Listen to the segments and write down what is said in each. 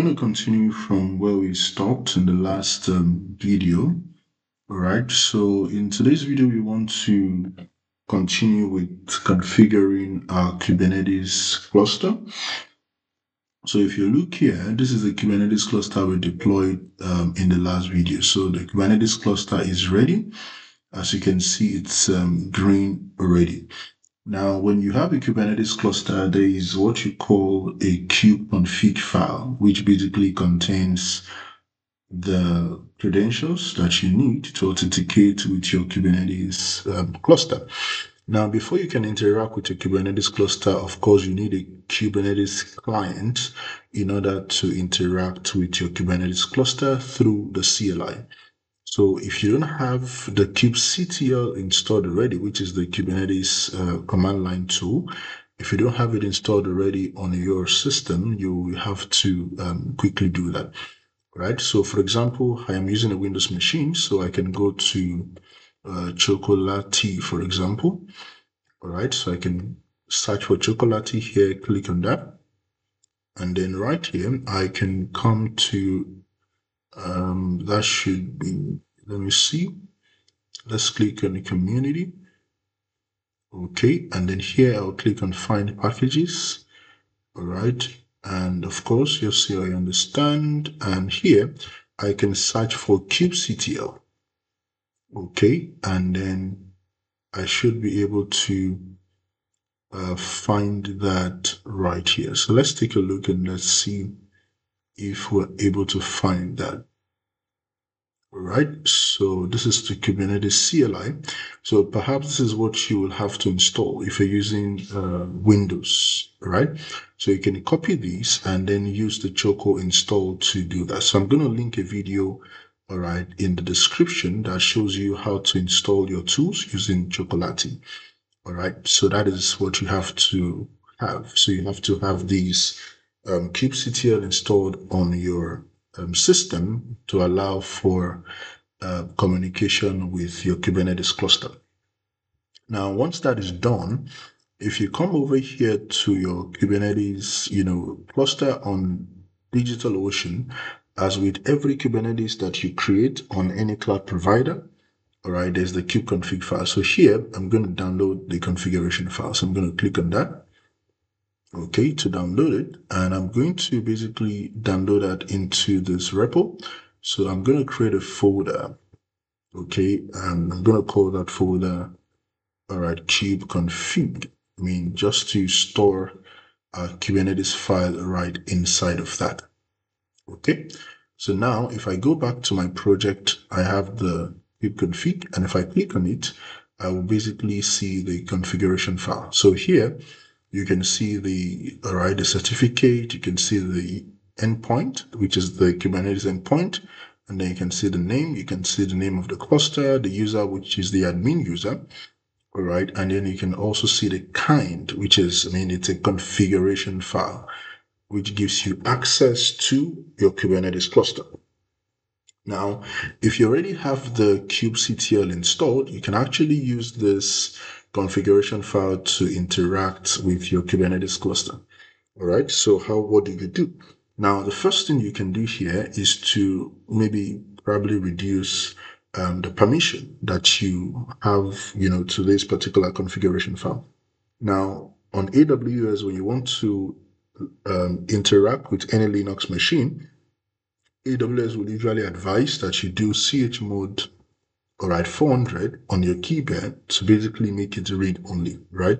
I'm going to continue from where we stopped in the last video. All right, so in today's video, we want to continue with configuring our Kubernetes cluster. So if you look here, this is the Kubernetes cluster we deployed in the last video. So the Kubernetes cluster is ready. As you can see, it's green already. Now, when you have a Kubernetes cluster, there is what you call a kubeconfig file, which basically contains the credentials that you need to authenticate with your Kubernetes cluster. Now, before you can interact with your Kubernetes cluster, of course, you need a Kubernetes client in order to interact with your Kubernetes cluster through the CLI. So if you don't have the kubectl installed already, which is the Kubernetes command line tool, if you don't have it installed already on your system, you will have to quickly do that, right? So for example, I am using a Windows machine, so I can go to Chocolatey, for example. All right, so I can search for Chocolatey here, click on that. And then right here, I can come to that should be, let me see, let's click on the community. Okay, and then here I'll click on find packages. All right, and of course you'll see I understand, and here I can search for kubectl. Okay, and then I should be able to find that right here. So let's take a look and let's see if we're able to find that. All right, so this is the Kubernetes CLI. So perhaps this is what you will have to install if you're using Windows, right? So you can copy these and then use the Choco install to do that. So I'm going to link a video, all right, in the description that shows you how to install your tools using Chocolatey. All right, so that is what you have to have. So you have to have these kubectl installed on your system to allow for communication with your Kubernetes cluster. Now, once that is done, if you come over here to your Kubernetes, cluster on DigitalOcean, as with every Kubernetes that you create on any cloud provider, all right, there's the kubeconfig file. So here, I'm going to download the configuration file. So I'm going to click on that. Okay, to download it, and I'm going to basically download that into this repo. So I'm going to create a folder. Okay, and I'm going to call that folder, all right, kubeconfig. I mean, just to store a Kubernetes file right inside of that. Okay, so now if I go back to my project, I have the kubeconfig, and if I click on it, I will basically see the configuration file. So here, you can see the, all right, the certificate, you can see the endpoint, which is the Kubernetes endpoint, and then you can see the name, of the cluster, the user, which is the admin user, all right, and then you can also see the kind, which is, I mean, it's a configuration file, which gives you access to your Kubernetes cluster. Now, if you already have the kubectl installed, you can actually use this configuration file to interact with your Kubernetes cluster. All right, so what do you do? Now, the first thing you can do here is to probably reduce the permission that you have, to this particular configuration file. Now, on AWS, when you want to interact with any Linux machine, AWS will usually advise that you do chmod, all right, 400 on your keypad to basically make it read only, right?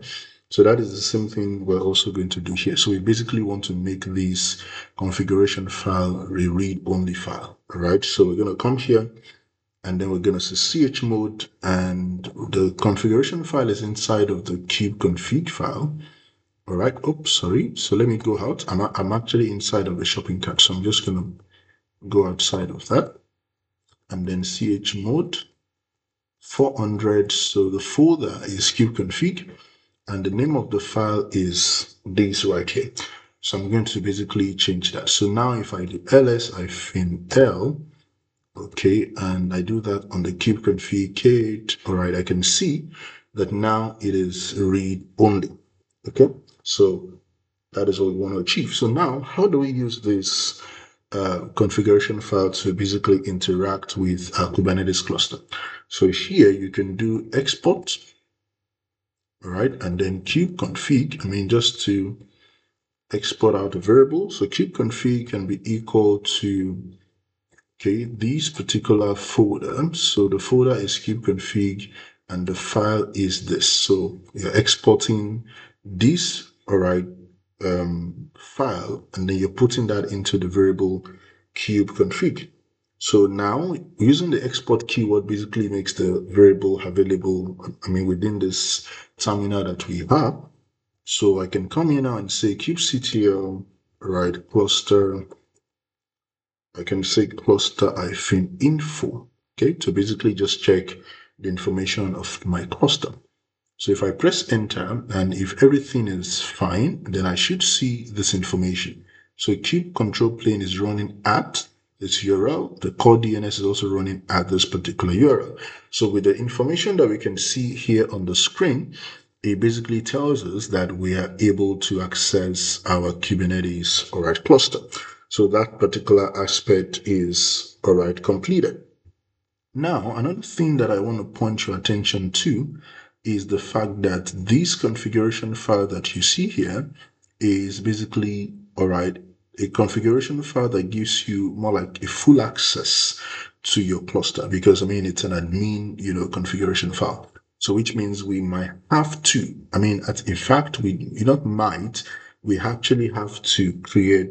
So that is the same thing we're also going to do here. So we basically want to make this configuration file a read-only file, all right? So we're going to come here, and then we're going to say chmod, and the configuration file is inside of the kubeconfig file. All right, oops, sorry. So let me go out. I'm actually inside of the shopping cart, so I'm just going to go outside of that, and then chmod 400. So the folder is kubeconfig, and the name of the file is this right here. So I'm going to basically change that. So now if I do ls -l, okay, and I do that on the kubeconfig, all right, I can see that now it is read only. Okay, so that is what we want to achieve. So now how do we use this configuration file to basically interact with our Kubernetes cluster. So here you can do export, all right, and then kubeconfig, I mean, just to export out a variable. So kubeconfig can be equal to, okay, these particular folder. So the folder is kubeconfig and the file is this. So you're exporting this, all right, file, and then you're putting that into the variable kubeconfig. So now using the export keyword basically makes the variable available, I mean, within this terminal that we have. So I can come here now and say kubectl, right, cluster, I can say cluster-info, okay, to basically just check the information of my cluster. So if I press enter, and if everything is fine, then I should see this information. So kube control plane is running at this URL. The core DNS is also running at this particular URL. So with the information that we can see here on the screen, it basically tells us that we are able to access our Kubernetes, all right, cluster. So that particular aspect is, all right, completed. Now, another thing that I want to point your attention to is the fact that this configuration file that you see here is basically, all right, a configuration file that gives you more like a full access to your cluster, because I mean, it's an admin, you know, configuration file. So which means we might have to, I mean, in fact, we actually have to create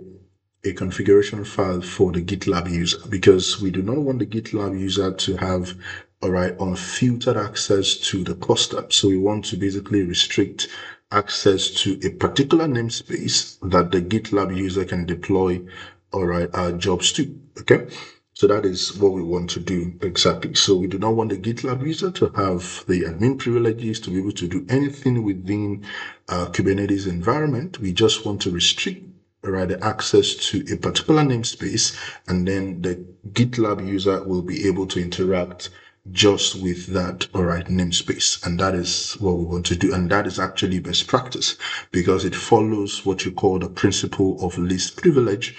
a configuration file for the GitLab user, because we do not want the GitLab user to have, all right, unfiltered access to the cluster. So we want to basically restrict access to a particular namespace that the GitLab user can deploy, all right, our jobs to. Okay. So that is what we want to do exactly. So we do not want the GitLab user to have the admin privileges to be able to do anything within our Kubernetes environment. We just want to restrict, all right, the access to a particular namespace, and then the GitLab user will be able to interact just with that, all right, namespace. And that is what we want to do. And that is actually best practice, because it follows what you call the principle of least privilege,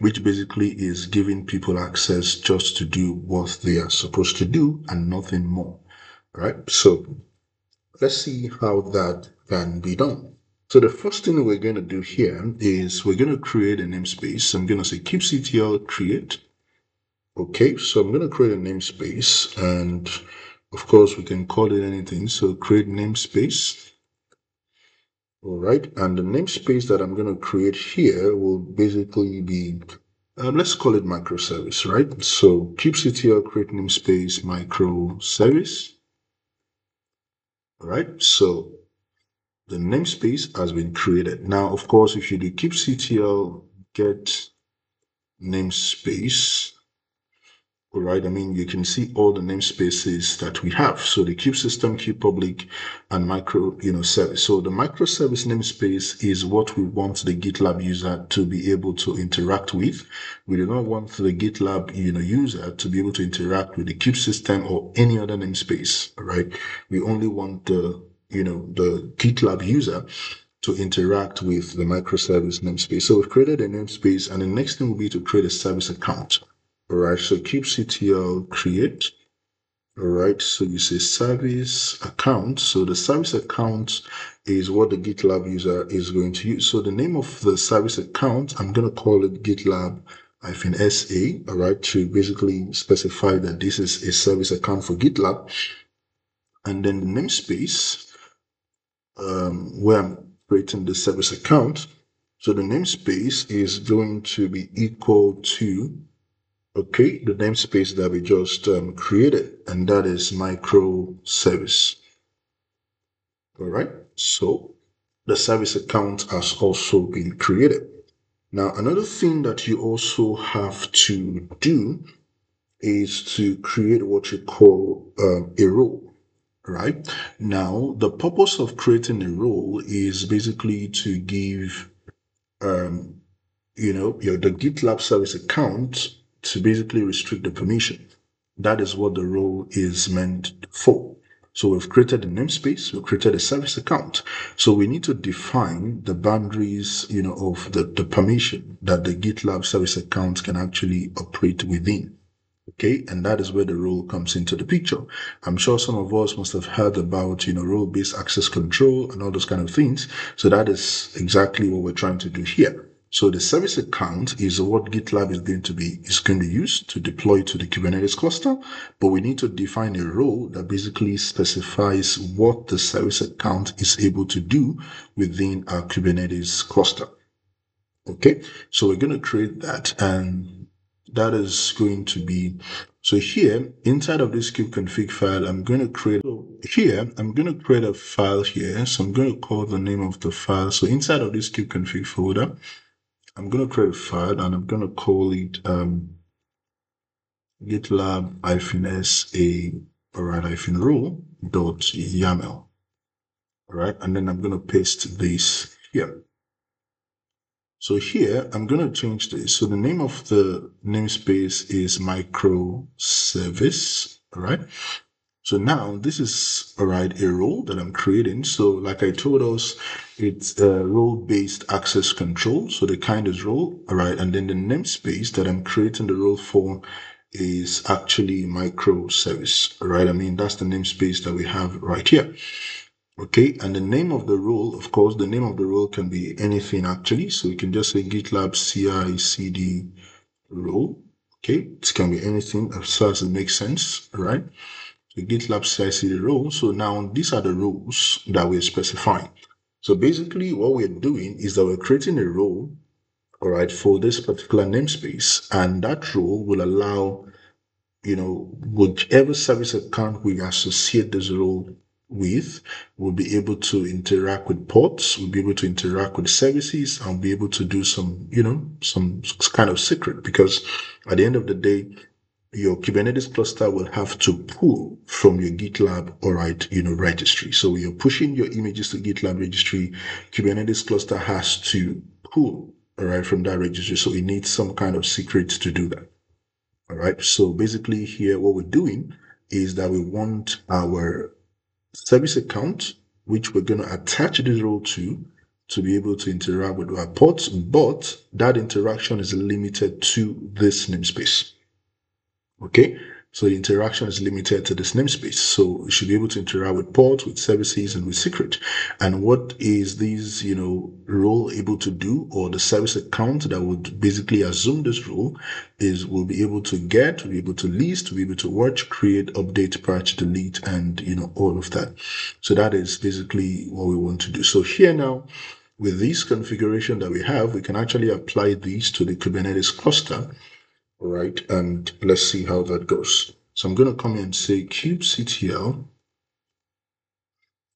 which basically is giving people access just to do what they are supposed to do and nothing more. All right. So let's see how that can be done. So the first thing we're going to do here is we're going to create a namespace. I'm going to say kubectl create. Okay, so I'm going to create a namespace, and of course we can call it anything. So create namespace. All right, and the namespace that I'm going to create here will basically be, let's call it microservice, right? So kubectl create namespace microservice. All right, so the namespace has been created. Now, of course, if you do kubectl get namespace, all right, I mean, you can see all the namespaces that we have. So the kube system, kube public, and micro, you know, service. So the microservice namespace is what we want the GitLab user to be able to interact with. We do not want the GitLab, you know, user to be able to interact with the kube system or any other namespace, all right? We only want the, you know, the GitLab user to interact with the microservice namespace. So we've created a namespace, and the next thing will be to create a service account. All right, so kubectl create. All right, so you say service account. So the service account is what the GitLab user is going to use. So the name of the service account, I'm going to call it GitLab-SA, all right, to basically specify that this is a service account for GitLab. And then the namespace, where I'm creating the service account. So the namespace is going to be equal to, okay, the namespace that we just created, and that is microservice. All right, so the service account has also been created. Now, another thing that you also have to do is to create what you call a role, right? Now, the purpose of creating a role is basically to give, you know, the GitLab service account to basically restrict the permission. That is what the role is meant for. So we've created a namespace, we've created a service account. So we need to define the boundaries, of the permission that the GitLab service account can actually operate within. Okay, and that is where the role comes into the picture. I'm sure some of us must have heard about, role-based access control and all those kind of things. So that is exactly what we're trying to do here. So the service account is what GitLab is going to use to deploy to the Kubernetes cluster, but we need to define a role that basically specifies what the service account is able to do within our Kubernetes cluster. Okay, so we're going to create that, and that is going to be, so here inside of this kubeconfig file, I'm going to create a file here. So I'm going to call the name of the file. So inside of this kubeconfig folder, I'm going to create a file and I'm going to call it GitLab-SA-role.yaml. All right. And then I'm going to paste this here. So here I'm going to change this. So the name of the namespace is microservice. All right. So now this is, all right, a role that I'm creating. So like I told us, it's a role-based access control. So the kind is role, all right. And then the namespace that I'm creating the role for is actually microservice, all right. I mean, that's the namespace that we have right here. Okay. And the name of the role, of course, the name of the role can be anything actually. So we can just say GitLab CI/CD role. Okay. It can be anything as far as it makes sense, all right. The GitLab CI/CD role. So now these are the roles that we're specifying. So basically what we're doing is that we're creating a role, all right, for this particular namespace. And that role will allow, whichever service account we associate this role with, we'll be able to interact with ports, we'll be able to interact with services, and be able to do some, some kind of secret, because at the end of the day, your Kubernetes cluster will have to pull from your GitLab, all right, registry. So when you're pushing your images to GitLab registry, Kubernetes cluster has to pull, all right, from that registry. So it needs some kind of secret to do that. All right. So basically here, what we're doing is that we want our service account, which we're going to attach this role to be able to interact with our ports, but that interaction is limited to this namespace. Okay, so the interaction is limited to this namespace. So you should be able to interact with ports, with services, and with secret. And what is this, role able to do, or the service account that would basically assume this role is will be able to get, will be able to list, will be able to watch, create, update, patch, delete, and, all of that. So that is basically what we want to do. So here now, with this configuration that we have, we can actually apply these to the Kubernetes cluster. Right, and let's see how that goes. So I'm going to come here and say kubectl,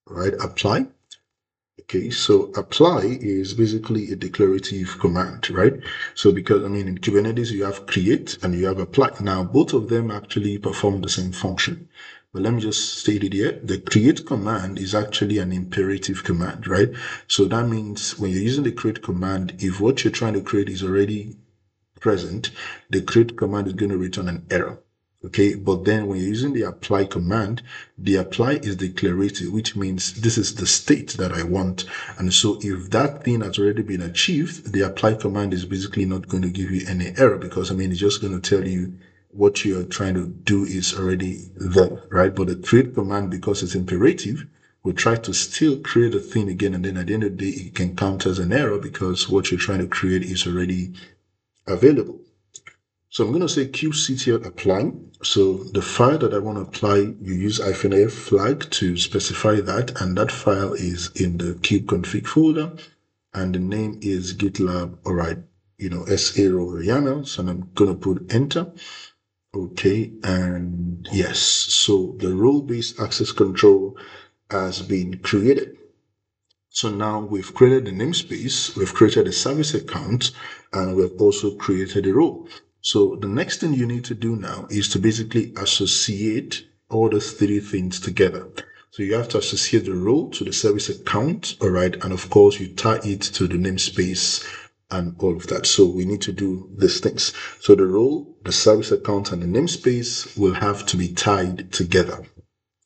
right, apply. Okay, so apply is basically a declarative command, right? So because, I mean, in Kubernetes, you have create and you have apply. Now, both of them actually perform the same function. But let me just state it here. The create command is actually an imperative command, right? So that means when you're using the create command, if what you're trying to create is already present, the create command is going to return an error. Okay, but then when you're using the apply command, the apply is declarative, which means this is the state that I want. And so if that thing has already been achieved, the apply command is basically not going to give you any error, because I mean, it's just going to tell you what you're trying to do is already there, right? But the create command, because it's imperative, will try to still create a thing again, and then at the end of the day, it can count as an error because what you're trying to create is already available. So I'm going to say kubectl apply. So the file that I want to apply, you use -f flag to specify that, and that file is in the kubeconfig folder, and the name is GitLab, all right, sa-role.yaml. So I'm going to put enter. Okay, and yes, so the role-based access control has been created. So now we've created the namespace, we've created a service account, and we've also created a role. So the next thing you need to do now is to basically associate all those three things together. So you have to associate the role to the service account, all right, and of course you tie it to the namespace and all of that. So we need to do these things. So the role, the service account, and the namespace will have to be tied together.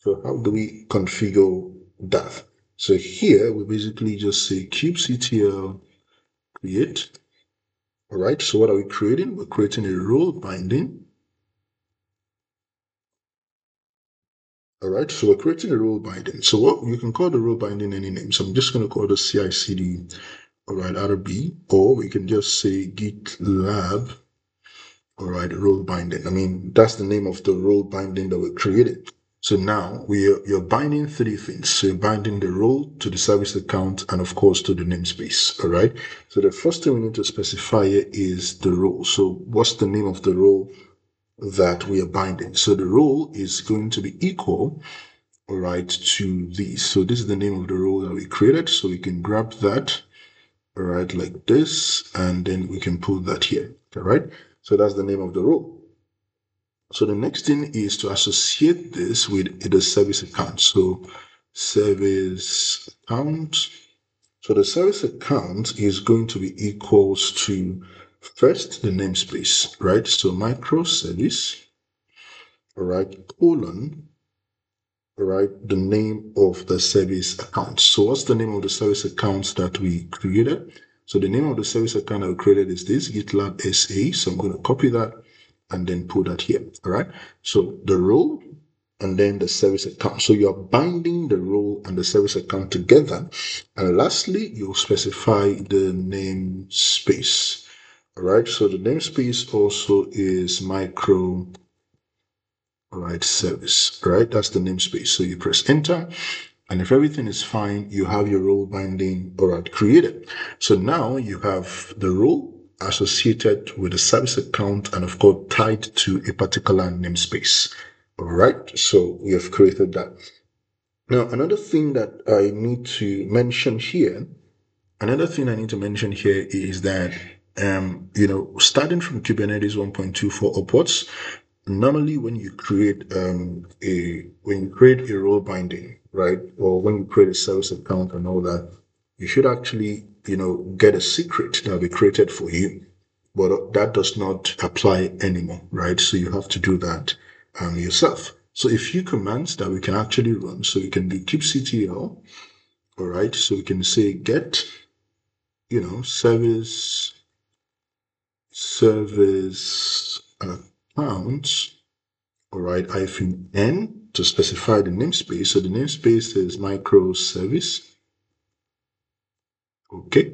So how do we configure that? So here we basically just say kubectl create. All right, so what are we creating? We're creating a role binding. All right, so we're creating a role binding. So what you can call the role binding any name. So I'm just going to call the CI/CD, all right, RB, or we can just say GitLab, all right, role binding. I mean, that's the name of the role binding that we created. So now you're binding three things. So you're binding the role to the service account and of course to the namespace, all right? So the first thing we need to specify here is the role. So what's the name of the role that we are binding? So the role is going to be equal, all right, to these. So this is the name of the role that we created. So we can grab that, all right, like this, and then we can put that here, all right? So that's the name of the role. So the next thing is to associate this with the service account. So service account. So the service account is going to be equals to first the namespace, right? So microservice, all right, colon, all right, the name of the service account. So what's the name of the service account that we created? So the name of the service account that we created is this GitLab SA. So I'm going to copy that and then put that here, all right? So the role and then the service account. So you're binding the role and the service account together. And lastly, you'll specify the namespace, all right? So the namespace also is micro, all right, service, all right? That's the namespace. So you press enter, and if everything is fine, you have your role binding, all right, created. So now you have the role associated with a service account and of course tied to a particular namespace. All right, so we have created that. Now another thing I need to mention here is that you know, starting from Kubernetes 1.24 upwards, normally when you create a role binding, right, or when you create a service account and all that, you should actually, you know, get a secret that will be created for you, but that does not apply anymore, right? So you have to do that yourself. So a few commands that we can actually run. So we can do kubectl, all right? So we can say get, you know, service account, all right, -n to specify the namespace. So the namespace is microservice. Okay,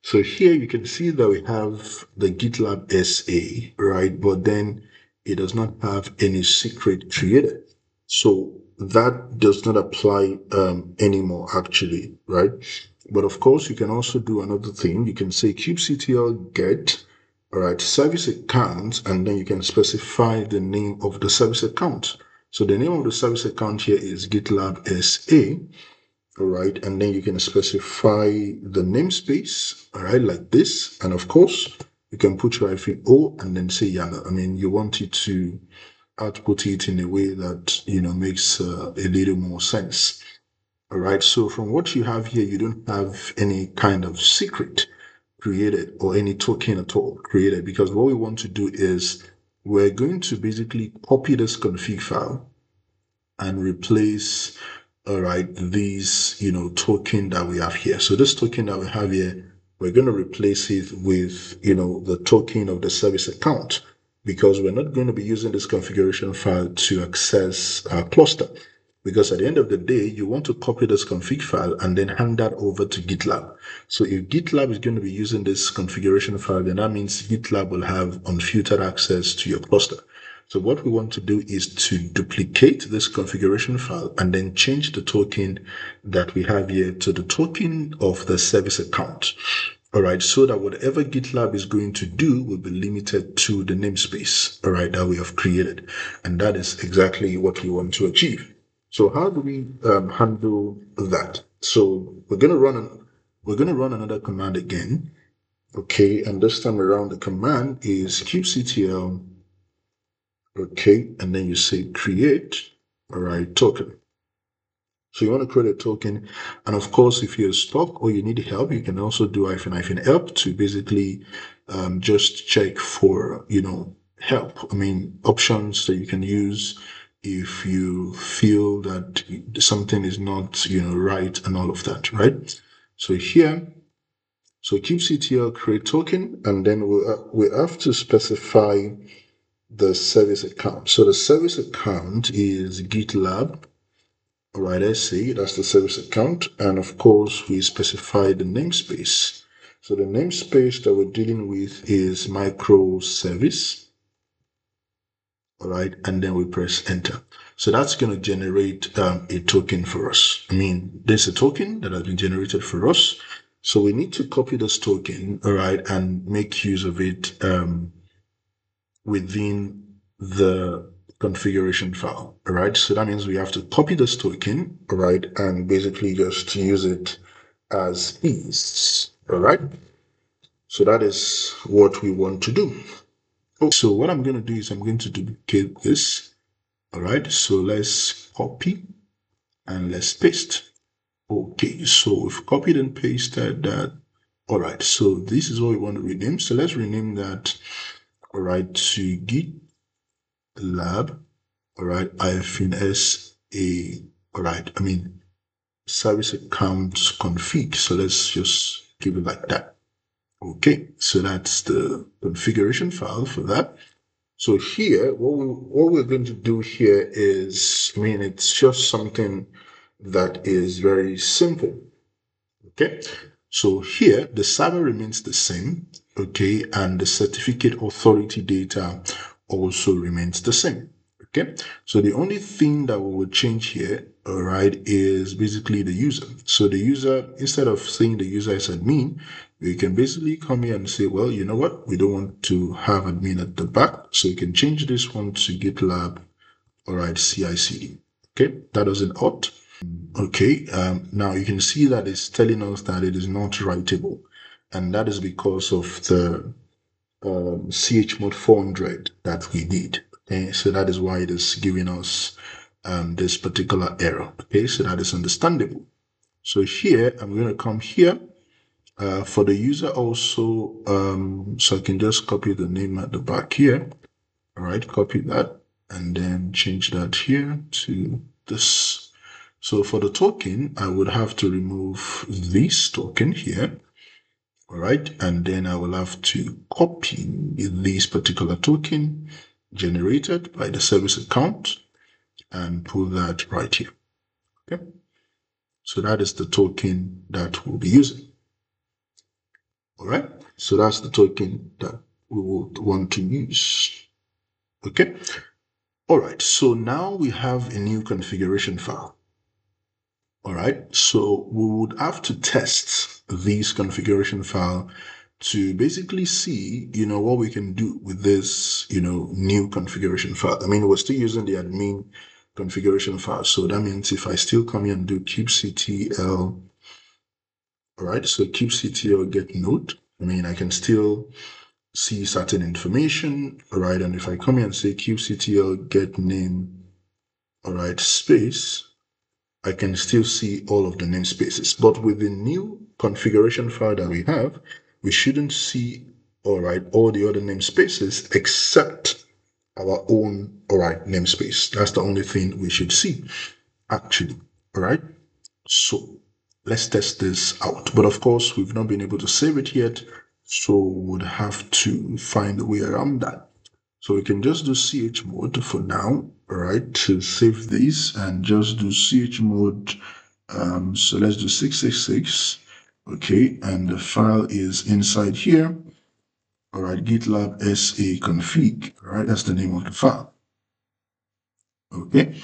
so here you can see that we have the GitLab SA, right? But then it does not have any secret created. So that does not apply anymore, actually, right? But of course, you can also do another thing. You can say kubectl get, all right, service account, and then you can specify the name of the service account. So the name of the service account here is GitLab SA. All right, and then you can specify the namespace, all right, like this. And of course, you can put your -o and then say YAML. I mean, you want it to output it in a way that, you know, makes a little more sense. All right, so from what you have here, you don't have any kind of secret created or any token at all created, because what we want to do is we're going to basically copy this config file and replace, all right, these, you know, token that we have here. So this token that we have here, we're going to replace it with, you know, the token of the service account, because we're not going to be using this configuration file to access our cluster. Because at the end of the day, you want to copy this config file and then hand that over to GitLab. So if GitLab is going to be using this configuration file, then that means GitLab will have unfiltered access to your cluster. So what we want to do is to duplicate this configuration file and then change the token that we have here to the token of the service account. All right, so that whatever GitLab is going to do will be limited to the namespace, all right, that we have created. And that is exactly what we want to achieve. So how do we handle that? So we're going to run another command again. Okay, and this time around the command is kubectl. Okay, and then you say create, all right, token. So you want to create a token. And of course, if you're stuck or you need help, you can also do -help to basically just check for, you know, help. I mean, options that you can use if you feel that something is not, right and all of that, right? So here, so kubectl create token, and then we have to specify the service account. So the service account is GitLab, all right, SC, that's the service account. And of course, we specify the namespace. So the namespace that we're dealing with is microservice. All right, and then we press enter. So that's going to generate a token for us. I mean, there's a token that has been generated for us. So we need to copy this token, all right, and make use of it within the configuration file, all right? So that means we have to copy this token, all right, and basically just use it as is, all right? So that is what we want to do. Oh, so what I'm going to do is I'm going to duplicate this. All right, so let's copy and let's paste. Okay, so we've copied and pasted that. All right, so this is what we want to rename. So let's rename that, all right, to GitLab, all right, -SA, all right, I mean, service account config. So let's just give it like that. Okay, so that's the configuration file for that. So here, what we're going to do here is, I mean, it's just something that is very simple. Okay, so here, the server remains the same, okay, and the certificate authority data also remains the same, okay? So the only thing that we will change here, all right, is basically the user. So the user, instead of saying the user is admin, we can basically come here and say, well, you know what? We don't want to have admin at the back. So we can change this one to GitLab, all right, CI/CD. Okay, that doesn't ought. Okay, now you can see that it's telling us that it is not writable. And that is because of the chmod 400 that we did. Okay, so that is why it is giving us this particular error. Okay, so that is understandable. So here, I'm going to come here. For the user also, so I can just copy the name at the back here. All right, copy that and then change that here to this. So for the token, I would have to remove this token here. All right, and then I will have to copy this particular token generated by the service account and put that right here. Okay, so that is the token that we'll be using. All right, so that's the token that we would want to use. Okay. All right, so now we have a new configuration file. All right, so we would have to test this configuration file to basically see, what we can do with this, new configuration file. I mean, we're still using the admin configuration file. So that means if I still come here and do kubectl, all right, so kubectl get node. I mean, I can still see certain information, all right? And if I come here and say kubectl get name, all right, space, I can still see all of the namespaces. But with the new configuration file that we have, we shouldn't see, all right, all the other namespaces except our own, all right, namespace. That's the only thing we should see, actually, all right? So let's test this out. But of course, we've not been able to save it yet. So we'd have to find a way around that. So we can just do chmod for now, all right, to save this and just do chmod. So let's do 666. Okay, and the file is inside here. All right, GitLab SA config, all right, that's the name of the file. Okay.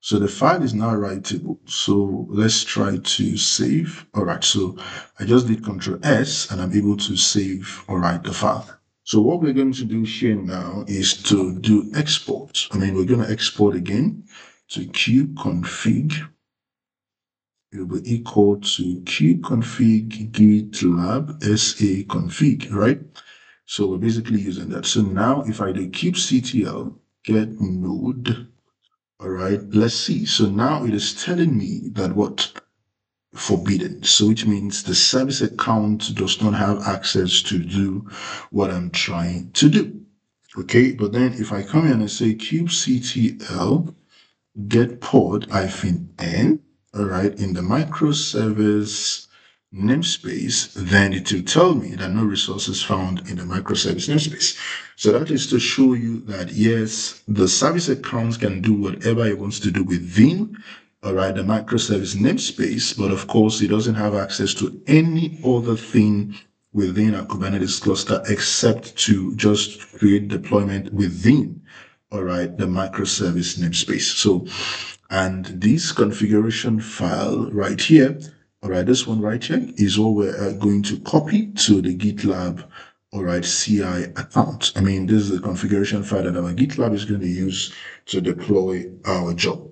So the file is now writable. So let's try to save. All right, so I just did Control S and I'm able to save, all right, the file. So what we're going to do here now is to do export. I mean, we're going to export again to kubeconfig. It will be equal to kubeconfig GitLab SA config, right? So we're basically using that. So now if I do kubectl get node, all right, let's see. So now it is telling me that what? Forbidden. So which means the service account does not have access to do what I'm trying to do. Okay, but then if I come in and say kubectl get pod-n, all right, in the microservice namespace, then it will tell me that no resources found in the microservice namespace. So that is to show you that, yes, the service account can do whatever it wants to do within, all right, the microservice namespace, but of course it doesn't have access to any other thing within a Kubernetes cluster except to just create deployment within, all right, the microservice namespace. So, and this configuration file right here, all right, this one right here is what we're going to copy to the GitLab, all right, CI account. I mean, this is the configuration file that our GitLab is going to use to deploy our job.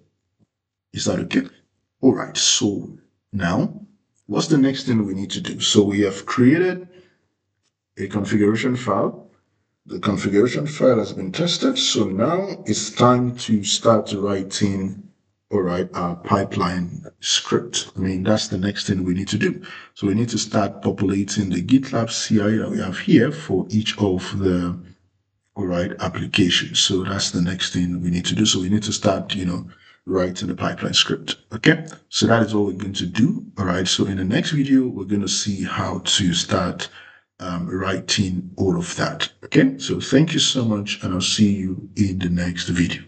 Is that okay? All right, so now what's the next thing we need to do? So we have created a configuration file. The configuration file has been tested. So now it's time to start writing, all right, our pipeline script. I mean, that's the next thing we need to do. So we need to start populating the GitLab CI that we have here for each of the, all right, applications. So that's the next thing we need to do. So we need to start, you know, writing the pipeline script. Okay. So that is what we're going to do. All right. So in the next video, we're going to see how to start writing all of that. Okay. So thank you so much, and I'll see you in the next video.